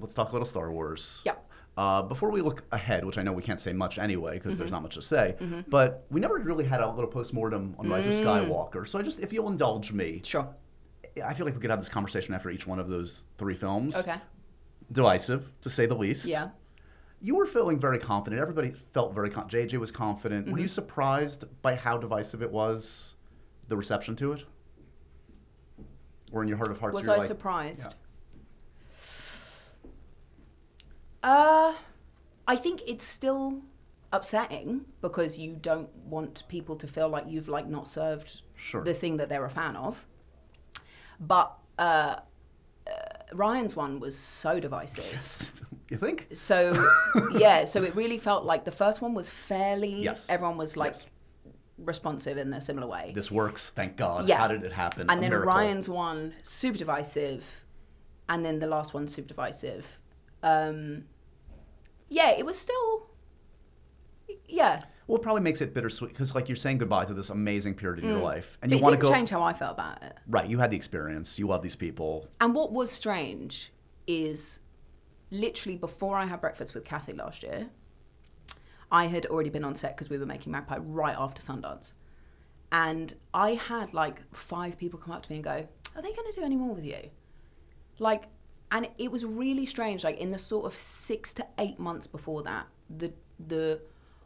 let's talk a little Star Wars. Yeah. Before we look ahead, which I know we can't say much anyway because there's not much to say, but we never really had a little postmortem on Rise of Skywalker. So I just, if you'll indulge me, sure. I feel like we could have this conversation after each one of those three films. Okay. Divisive, to say the least. Yeah. You were feeling very confident. Everybody felt very confident. JJ was confident. Were you surprised by how divisive it was, the reception to it? Or in your heart of hearts? Was I surprised? Yeah. I think it's still upsetting because you don't want people to feel like you've like not served the thing that they're a fan of. But Ryan's one was so divisive. You think? So yeah, so it really felt like the first one was fairly, everyone was like responsive in a similar way. This works, thank God. Yeah. How did it happen? And then Ryan's one, super divisive, and then the last one, super divisive. Yeah, it was still, Well, it probably makes it bittersweet because, like, you're saying goodbye to this amazing period in your life, and but you want to go. It didn't change how I felt about it. Right, you had the experience. You love these people. And what was strange is, literally before I had breakfast with Kathy last year, I had already been on set because we were making Magpie right after Sundance, and I had like 5 people come up to me and go, "Are they going to do any more with you?" Like. And it was really strange, like in the sort of 6 to 8 months before that, the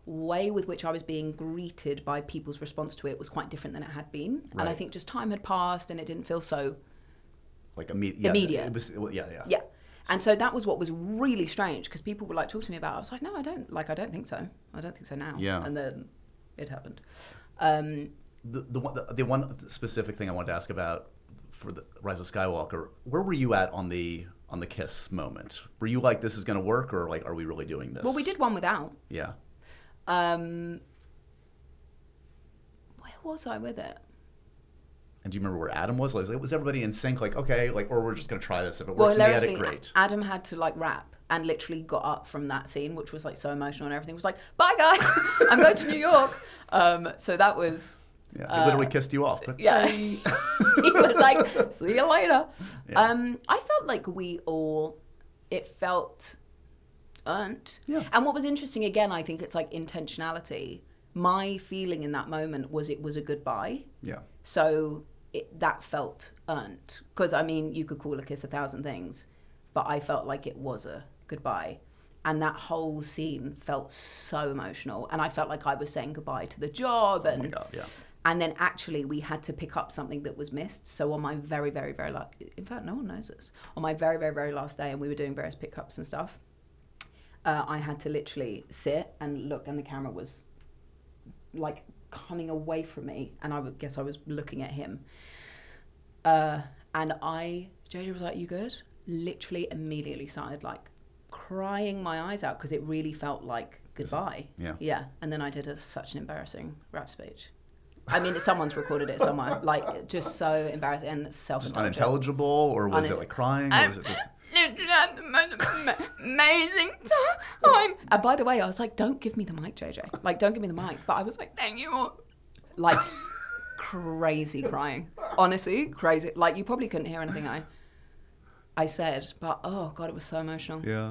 way with which I was being greeted by people's response to it was quite different than it had been. Right. And I think just time had passed and it didn't feel so like immediate. It was, yeah. And so that was what was really strange because people would like talk to me about it. I was like, no, I don't, like, I don't think so. I don't think so now. Yeah. And then it happened. The one specific thing I wanted to ask about for the Rise of Skywalker, where were you at on the kiss moment? Were you like, this is going to work, or like, are we really doing this? Well, we did one without. Yeah. Where was I with it? And do you remember where Adam was? Like, was everybody in sync? Like, okay, like, or we're just going to try this if it works. Well, and we had it great. Adam had to like rap and literally got up from that scene, which was like so emotional and everything. It was like, bye guys, I'm going to New York. So that was. Yeah, he literally kissed you off. But yeah, he was like, see you later. Yeah. I felt like it felt earned. Yeah. And what was interesting, again, I think it's like intentionality. My feeling in that moment was it was a goodbye. Yeah. So that felt earned. Because, I mean, you could call a kiss 1,000 things, but I felt like it was a goodbye. And that whole scene felt so emotional. And I felt like I was saying goodbye to the job. And, oh my God, yeah. And then actually we had to pick up something that was missed. So on my very, very, very last, in fact, no one knows this. On my very, very, very last day, and we were doing various pickups and stuff, I had to literally sit and look, and the camera was like coming away from me. And I would guess I was looking at him. And JJ was like, you good? Literally immediately started like crying my eyes out because it really felt like goodbye. Yeah. Yeah. And then I did such an embarrassing rap speech. I mean, someone's recorded it somewhere. Like, just so embarrassing and self-indulgent. Just unintelligible, or was it like crying? Or was it just the most amazing time. And by the way, I was like, don't give me the mic, JJ. Like, don't give me the mic. But I was like, thank you all. Like, crazy crying. Honestly, crazy. Like, you probably couldn't hear anything I said, but oh God, it was so emotional. Yeah.